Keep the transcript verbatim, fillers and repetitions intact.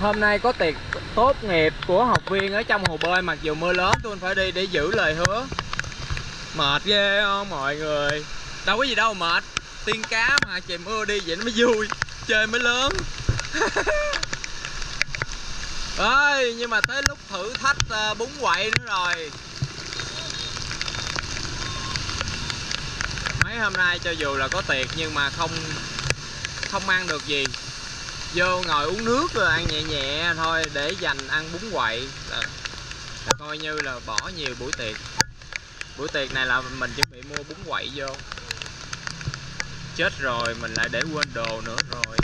Hôm nay có tiệc tốt nghiệp của học viên ở trong hồ bơi, mặc dù mưa lớn tôi phải đi để giữ lời hứa. Mệt ghê không mọi người? Đâu có gì đâu mệt. Tiên cá mà trời mưa đi vậy nó mới vui, chơi mới lớn. Ơi, nhưng mà tới lúc thử thách bún quậy nữa rồi. Mấy hôm nay cho dù là có tiệc nhưng mà không không ăn được gì, vô ngồi uống nước rồi ăn nhẹ nhẹ thôi để dành ăn bún quậy là, là coi như là bỏ nhiều buổi tiệc. Buổi tiệc này là mình chuẩn bị mua bún quậy vô, chết rồi mình lại để quên đồ nữa rồi.